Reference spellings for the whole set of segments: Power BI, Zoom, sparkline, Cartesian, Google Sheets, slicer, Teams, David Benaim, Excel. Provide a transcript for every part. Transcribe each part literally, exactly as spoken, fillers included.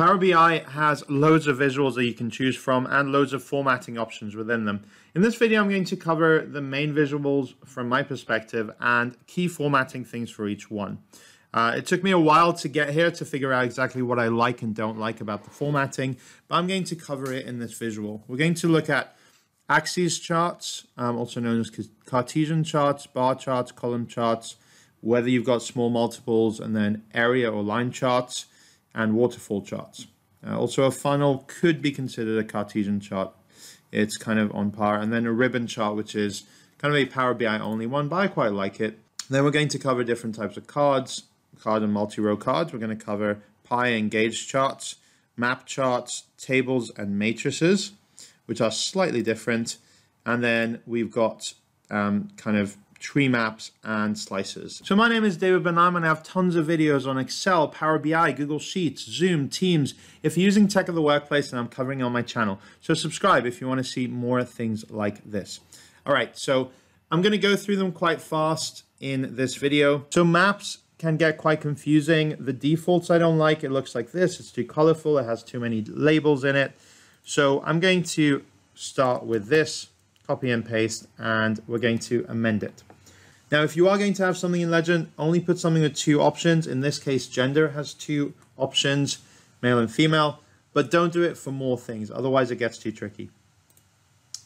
Power B I has loads of visuals that you can choose from and loads of formatting options within them. In this video, I'm going to cover the main visuals from my perspective and key formatting things for each one. Uh, it took me a while to get here to figure out exactly what I like and don't like about the formatting, but I'm going to cover it in this visual. We're going to look at axes charts, um, also known as Cartesian charts, bar charts, column charts, whether you've got small multiples, and then area or line charts, and waterfall charts. Uh, also a funnel could be considered a Cartesian chart. It's kind of on par. And then a ribbon chart, which is kind of a Power B I only one, but I quite like it. Then we're going to cover different types of cards, card and multi-row cards. We're going to cover pie and gauge charts, map charts, tables and matrices, which are slightly different. And then we've got um, kind of tree maps and slices. So my name is David Benaim and I have tons of videos on Excel, Power B I, Google Sheets, Zoom, Teams, if you're using tech of the workplace, and I'm covering it on my channel. So subscribe if you want to see more things like this. All right, so I'm going to go through them quite fast in this video. So maps can get quite confusing. The defaults I don't like. It looks like this. It's too colorful. It has too many labels in it. So I'm going to start with this, copy and paste, and we're going to amend it. Now, if you are going to have something in legend, only put something with two options. In this case, gender has two options, male and female, but don't do it for more things. Otherwise, it gets too tricky.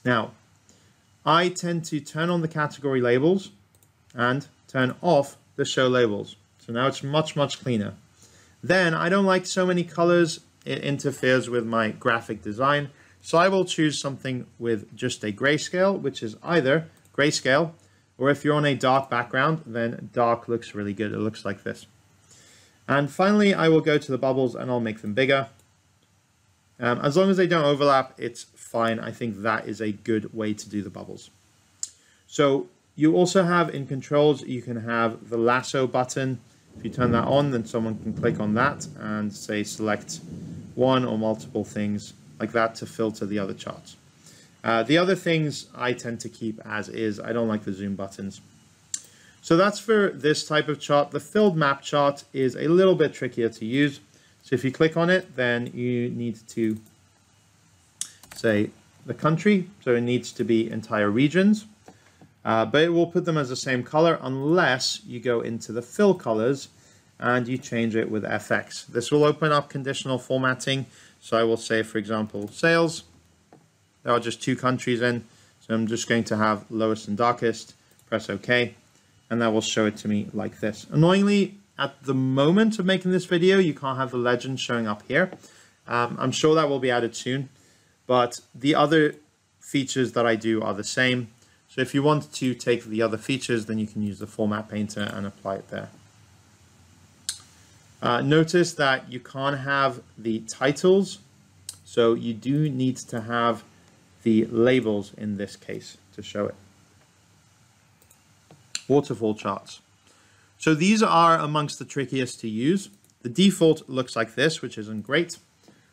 Now, I tend to turn on the category labels and turn off the show labels. So now it's much, much cleaner. Then I don't like so many colors. It interferes with my graphic design. So I will choose something with just a grayscale, which is either grayscale, or if you're on a dark background, then dark looks really good. It looks like this. And finally, I will go to the bubbles and I'll make them bigger. Um, as long as they don't overlap, it's fine. I think that is a good way to do the bubbles. So you also have in controls, you can have the lasso button. If you turn that on, then someone can click on that and say select one or multiple things like that to filter the other charts. Uh, the other things I tend to keep as is. I don't like the zoom buttons. So that's for this type of chart. The filled map chart is a little bit trickier to use. So if you click on it, then you need to say the country. So it needs to be entire regions, uh, but it will put them as the same color unless you go into the fill colors and you change it with F X. This will open up conditional formatting. So I will say, for example, sales. There are just two countries in, so I'm just going to have lowest and darkest, press OK, and that will show it to me like this. Annoyingly, at the moment of making this video, you can't have the legend showing up here. Um, I'm sure that will be added soon, but the other features that I do are the same. So if you want to take the other features, then you can use the format painter and apply it there. Uh, notice that you can't have the titles, so you do need to have the labels in this case to show it. Waterfall charts. So these are amongst the trickiest to use. The default looks like this, which isn't great.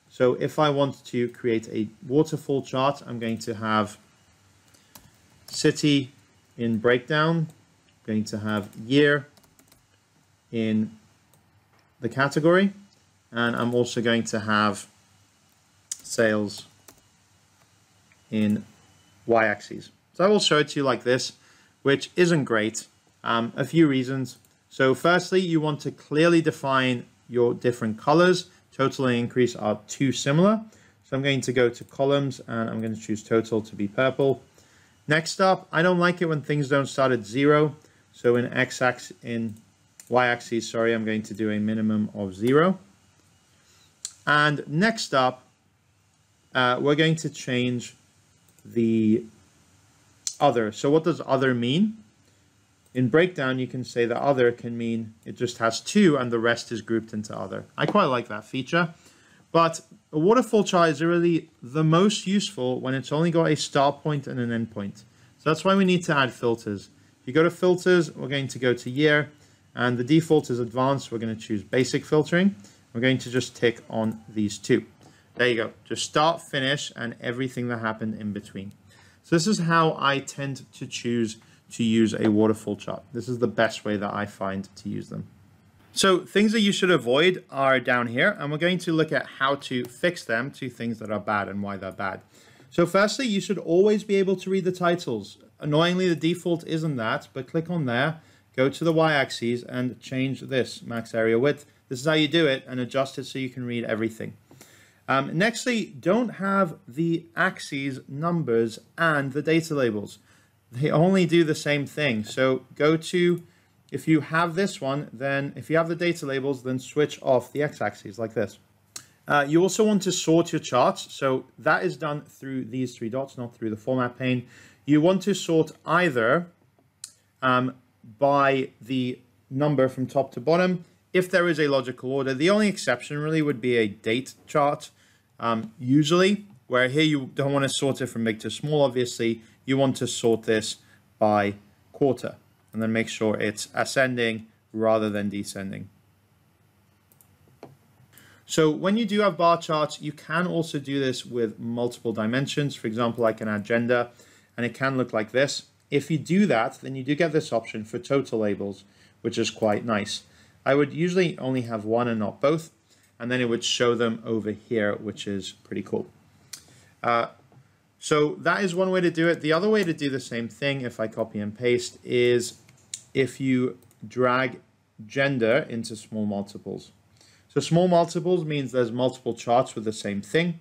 So if I want to create a waterfall chart, I'm going to have city in breakdown, I'm going to have year in the category, and I'm also going to have sales in y-axis. So I will show it to you like this, which isn't great. Um, a few reasons. So firstly, you want to clearly define your different colors. Total and increase are too similar. So I'm going to go to columns and I'm going to choose total to be purple. Next up, I don't like it when things don't start at zero. So in x-axis, in y-axis, sorry, I'm going to do a minimum of zero. And next up, uh, we're going to change the other. So what does other mean? In breakdown, you can say that other can mean it just has two and the rest is grouped into other. I quite like that feature, but a waterfall chart is really the most useful when it's only got a start point and an end point. So that's why we need to add filters. If you go to filters, we're going to go to year, and the default is advanced. We're going to choose basic filtering. We're going to just tick on these two. There you go. Just start, finish, and everything that happened in between. So this is how I tend to choose to use a waterfall chart. This is the best way that I find to use them. So things that you should avoid are down here, and we're going to look at how to fix them to things that are bad and why they're bad. So firstly, you should always be able to read the titles. Annoyingly, the default isn't that, but click on there, go to the y-axis and change this max area width. This is how you do it, and adjust it so you can read everything. Um, nextly, don't have the axes, numbers, and the data labels. They only do the same thing. So go to, if you have this one, then if you have the data labels, then switch off the x-axis like this. Uh, you also want to sort your charts. So that is done through these three dots, not through the format pane. You want to sort either um, by the number from top to bottom, if there is a logical order. The only exception really would be a date chart, um, usually, where here you don't want to sort it from big to small, obviously. You want to sort this by quarter, and then make sure it's ascending rather than descending. So when you do have bar charts, you can also do this with multiple dimensions, for example, like an agenda, and it can look like this. If you do that, then you do get this option for total labels, which is quite nice. I would usually only have one and not both, and then it would show them over here, which is pretty cool. Uh, so that is one way to do it. The other way to do the same thing, if I copy and paste, is if you drag gender into small multiples. So small multiples means there's multiple charts with the same thing.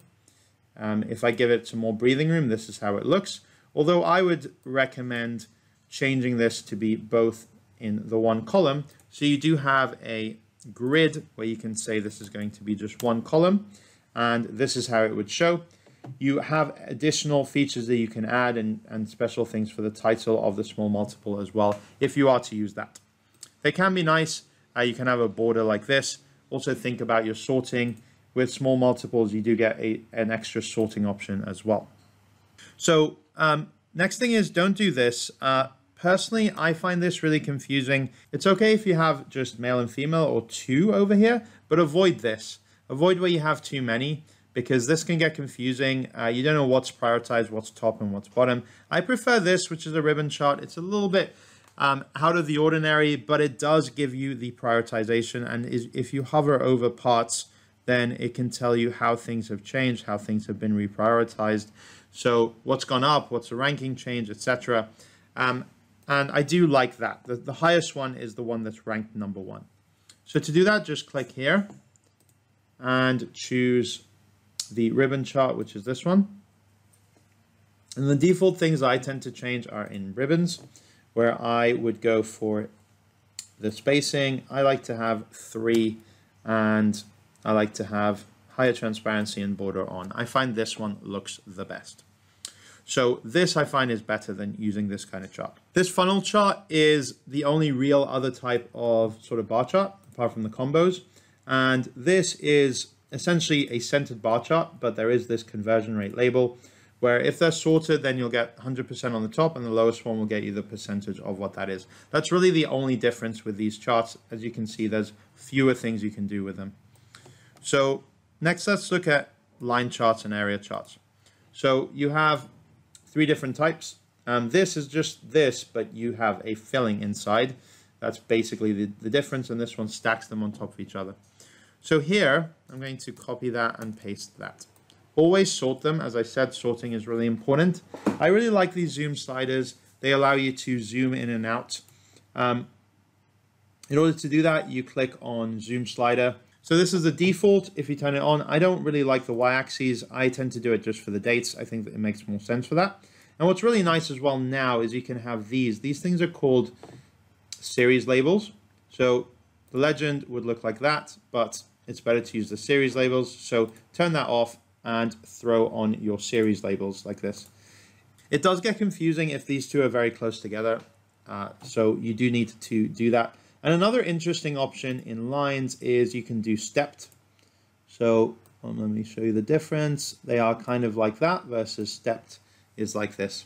Um, if I give it some more breathing room, this is how it looks. Although I would recommend changing this to be both in the one column. So you do have a grid where you can say this is going to be just one column, and this is how it would show. You have additional features that you can add and, and special things for the title of the small multiple as well, if you are to use that. They can be nice. Uh, you can have a border like this. Also think about your sorting. With small multiples, you do get a, an extra sorting option as well. So um, next thing is, don't do this. Uh, Personally, I find this really confusing. It's okay if you have just male and female or two over here, but avoid this. Avoid where you have too many, because this can get confusing. Uh, you don't know what's prioritized, what's top and what's bottom. I prefer this, which is a ribbon chart. It's a little bit um, out of the ordinary, but it does give you the prioritization. And is, if you hover over parts, then it can tell you how things have changed, how things have been reprioritized. So what's gone up, what's the ranking change, et cetera. And I do like that. The, the highest one is the one that's ranked number one. So to do that, just click here and choose the ribbon chart, which is this one. And the default things I tend to change are in ribbons, where I would go for the spacing. I like to have three, and I like to have higher transparency and border on. I find this one looks the best. So this I find is better than using this kind of chart. This funnel chart is the only real other type of sort of bar chart, apart from the combos. And this is essentially a centered bar chart, but there is this conversion rate label where if they're sorted, then you'll get one hundred percent on the top, and the lowest one will get you the percentage of what that is. That's really the only difference with these charts. As you can see, there's fewer things you can do with them. So next, let's look at line charts and area charts. So you have three different types. Um, this is just this, but you have a filling inside. That's basically the, the difference, and this one stacks them on top of each other. So here, I'm going to copy that and paste that. Always sort them. As I said, sorting is really important. I really like these zoom sliders. They allow you to zoom in and out. Um, in order to do that, you click on zoom slider. So this is the default. If you turn it on, I don't really like the y-axis. I tend to do it just for the dates. I think that it makes more sense for that. And what's really nice as well now is you can have these. These things are called series labels. So the legend would look like that, but it's better to use the series labels. So turn that off and throw on your series labels like this. It does get confusing if these two are very close together. Uh, so you do need to do that. And another interesting option in lines is you can do stepped. So well, let me show you the difference. They are kind of like that versus stepped is like this.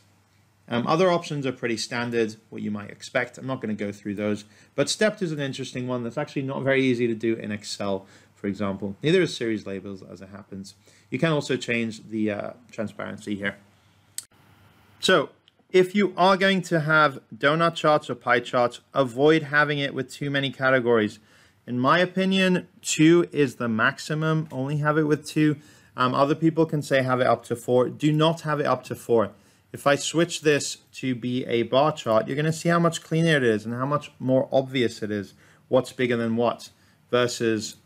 Um, other options are pretty standard, what you might expect. I'm not going to go through those, but stepped is an interesting one that's actually not very easy to do in Excel, for example. Neither is series labels, as it happens. You can also change the uh, transparency here. So if you are going to have donut charts or pie charts, avoid having it with too many categories. In my opinion, two is the maximum. Only have it with two. Um, other people can say have it up to four. Do not have it up to four. If I switch this to be a bar chart, you're going to see how much cleaner it is and how much more obvious it is what's bigger than what, versus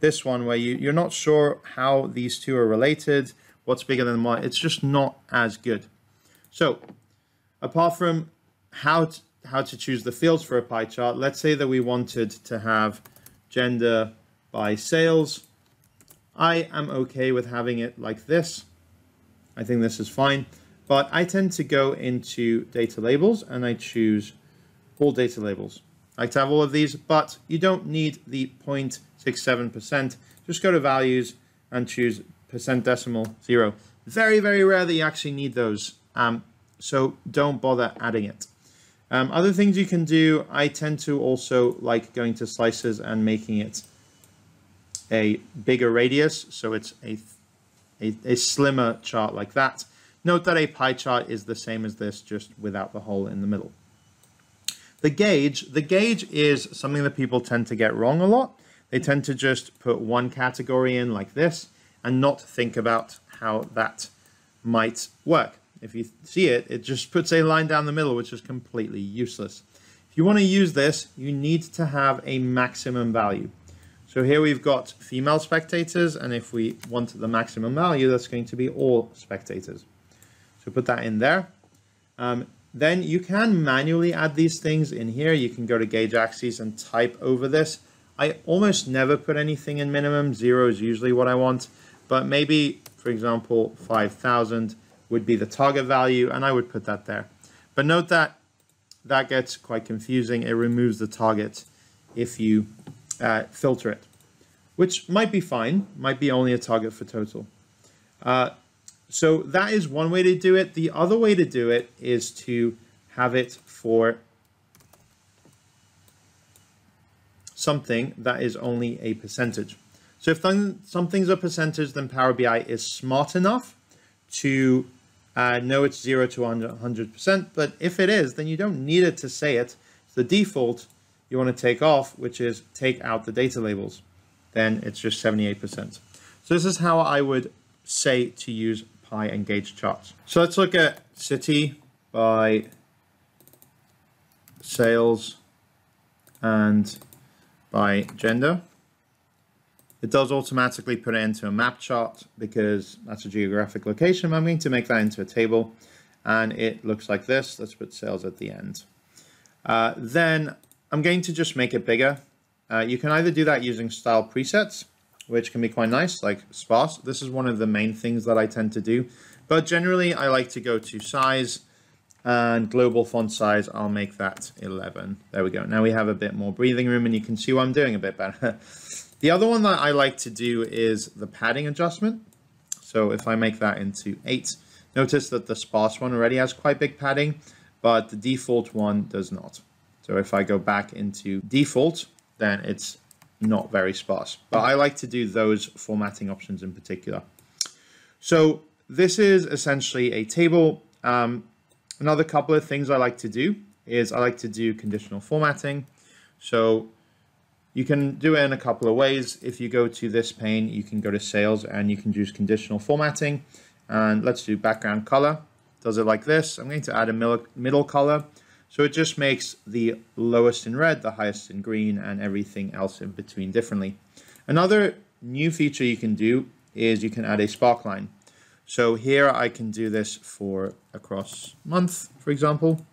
this one where you, you're not sure how these two are related, what's bigger than what. It's just not as good. So apart from how to, how to choose the fields for a pie chart, let's say that we wanted to have gender by sales. I am okay with having it like this. I think this is fine, but I tend to go into data labels and I choose all data labels. I like to have all of these, but you don't need the zero point six seven percent. Just go to values and choose percent decimal zero. Very, very rare that you actually need those. Um, so don't bother adding it. Um, other things you can do, I tend to also like going to slices and making it a bigger radius, so it's a, a, a slimmer chart like that. Note that a pie chart is the same as this, just without the hole in the middle. The gauge, the gauge is something that people tend to get wrong a lot. They tend to just put one category in like this and not think about how that might work. If you see it, it just puts a line down the middle, which is completely useless. If you want to use this, you need to have a maximum value. So here we've got female spectators, and if we want the maximum value, that's going to be all spectators. So put that in there. Um, then you can manually add these things in here. You can go to gauge axes and type over this. I almost never put anything in minimum. Zero is usually what I want, but maybe, for example, five thousand. Would be the target value, and I would put that there. But note that that gets quite confusing. It removes the target if you uh, filter it, which might be fine, might be only a target for total. Uh, so that is one way to do it. The other way to do it is to have it for something that is only a percentage. So if something's a percentage, then Power B I is smart enough to Uh, no, it's zero to one hundred percent, but if it is, then you don't need it to say it. It's the default you want to take off, which is take out the data labels. Then it's just seventy-eight percent. So this is how I would say to use pie and gauge charts. So let's look at city by sales and by gender. It does automatically put it into a map chart because that's a geographic location. I'm going to make that into a table, and it looks like this. Let's put sales at the end. Uh, then I'm going to just make it bigger. Uh, you can either do that using style presets, which can be quite nice, like sparse. This is one of the main things that I tend to do, but generally I like to go to size and global font size. I'll make that eleven. There we go. Now we have a bit more breathing room, and you can see what I'm doing a bit better. The other one that I like to do is the padding adjustment. So if I make that into eight, notice that the sparse one already has quite big padding, but the default one does not. So if I go back into default, then it's not very sparse. But I like to do those formatting options in particular. So this is essentially a table. Um, another couple of things I like to do is I like to do conditional formatting. So you can do it in a couple of ways. If you go to this pane, you can go to sales and you can choose conditional formatting. And let's do background color. Does it like this. I'm going to add a middle color. So it just makes the lowest in red, the highest in green, and everything else in between differently. Another new feature you can do is you can add a sparkline. So here I can do this for across month, for example.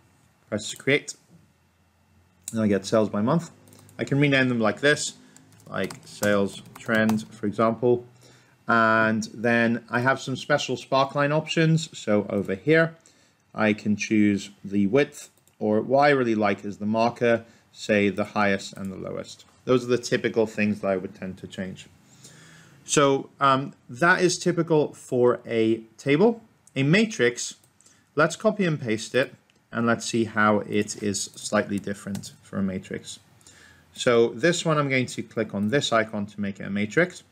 Press create. And I get sales by month. I can rename them like this, like sales trend, for example. And then I have some special sparkline options. So over here, I can choose the width, or what I really like is the marker, say the highest and the lowest. Those are the typical things that I would tend to change. So um, that is typical for a table. A matrix, let's copy and paste it, and let's see how it is slightly different for a matrix. So this one, I'm going to click on this icon to make it a matrix.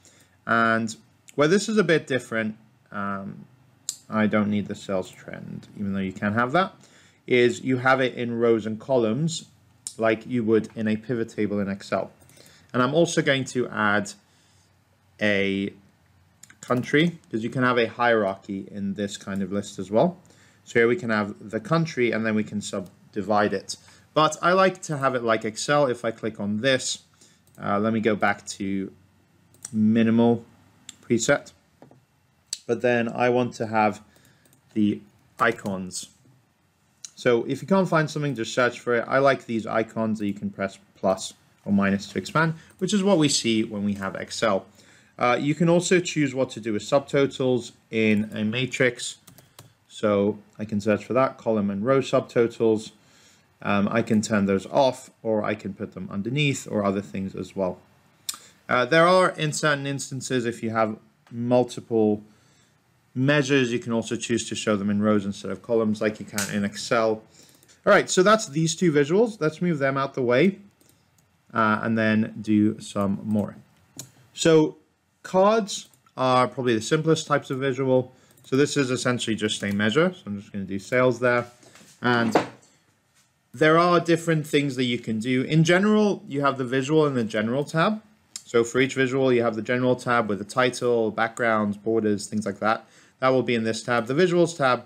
And where this is a bit different, um, I don't need the sales trend, even though you can have that, is you have it in rows and columns like you would in a pivot table in Excel. And I'm also going to add a country, because you can have a hierarchy in this kind of list as well. So here we can have the country and then we can subdivide it. But I like to have it like Excel. If I click on this, uh, let me go back to minimal preset. But then I want to have the icons. So if you can't find something, just search for it. I like these icons that you can press plus or minus to expand, which is what we see when we have Excel. Uh, you can also choose what to do with subtotals in a matrix. So I can search for that, column and row subtotals. Um, I can turn those off, or I can put them underneath, or other things as well. Uh, there are, in certain instances, if you have multiple measures, you can also choose to show them in rows instead of columns like you can in Excel. All right, so that's these two visuals. Let's move them out the way uh, and then do some more. So cards are probably the simplest types of visual. So this is essentially just a measure. So I'm just going to do sales there. And there are different things that you can do. In general, you have the visual and the general tab. So for each visual, you have the general tab with the title, backgrounds, borders, things like that. That will be in this tab. The visuals tab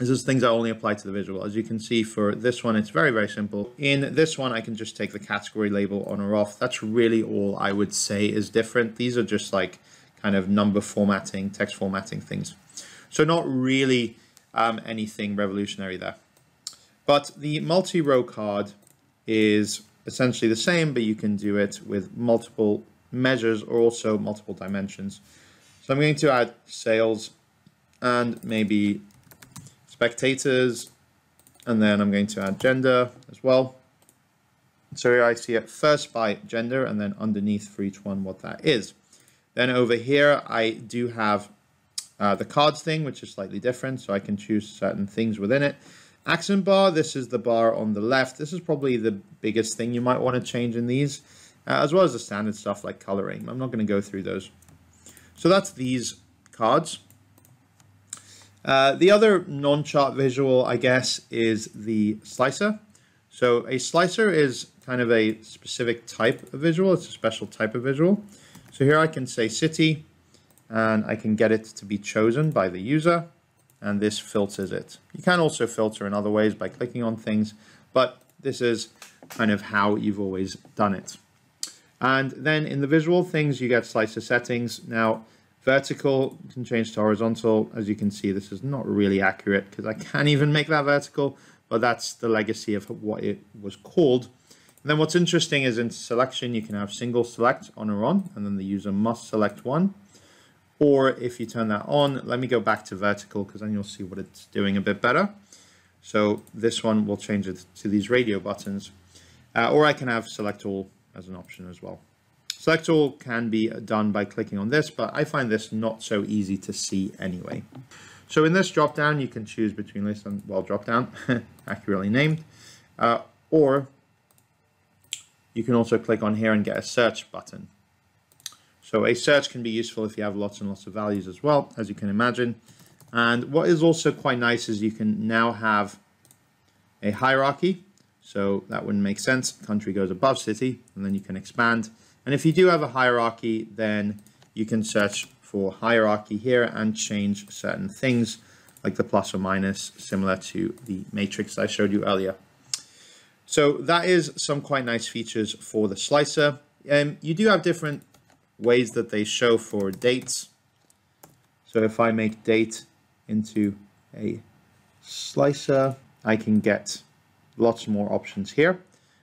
is just things that only apply to the visual. As you can see for this one, it's very, very simple. In this one, I can just take the category label on or off. That's really all I would say is different. These are just like kind of number formatting, text formatting things. So not really um, anything revolutionary there. But the multi-row card is essentially the same, but you can do it with multiple measures or also multiple dimensions. So I'm going to add sales and maybe spectators, and then I'm going to add gender as well. So here I see it first by gender and then underneath for each one what that is. Then over here I do have uh, the cards thing, which is slightly different, so I can choose certain things within it. Action bar, this is the bar on the left. This is probably the biggest thing you might want to change in these, uh, as well as the standard stuff like coloring. I'm not going to go through those. So that's these cards. Uh, the other non-chart visual, I guess, is the slicer. So a slicer is kind of a specific type of visual. It's a special type of visual. So here I can say city, and I can get it to be chosen by the user, and this filters it. You can also filter in other ways by clicking on things, but this is kind of how you've always done it. And then in the visual things, you get slicer settings. Now, vertical can change to horizontal. As you can see, this is not really accurate because I can't even make that vertical, but that's the legacy of what it was called. And then what's interesting is in selection, you can have single select on or on, and then the user must select one. Or if you turn that on, let me go back to vertical because then you'll see what it's doing a bit better. So this one will change it to these radio buttons, uh, or I can have select all as an option as well. Select all can be done by clicking on this, but I find this not so easy to see anyway. So in this drop down, you can choose between list and well drop down, accurately named, uh, or you can also click on here and get a search button. So a search can be useful if you have lots and lots of values as well, as you can imagine. And what is also quite nice is you can now have a hierarchy. So that wouldn't make sense. Country goes above city, and then you can expand. And if you do have a hierarchy, then you can search for hierarchy here and change certain things like the plus or minus, similar to the matrix I showed you earlier. So that is some quite nice features for the slicer. Um, you do have different ways that they show for dates. So if I make date into a slicer, I can get lots more options here.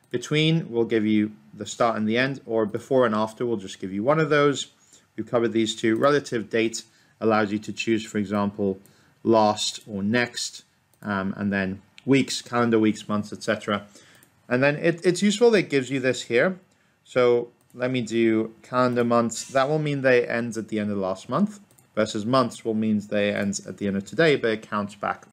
Between will give you the start and the end, or before and after will just give you one of those. We've covered these two. Relative date allows you to choose, for example, last or next, um, and then weeks, calendar weeks, months, et cetera. And then it, it's useful that it gives you this here. So let me do calendar months. That will mean they end at the end of last month, versus months will mean they end at the end of today, but it counts back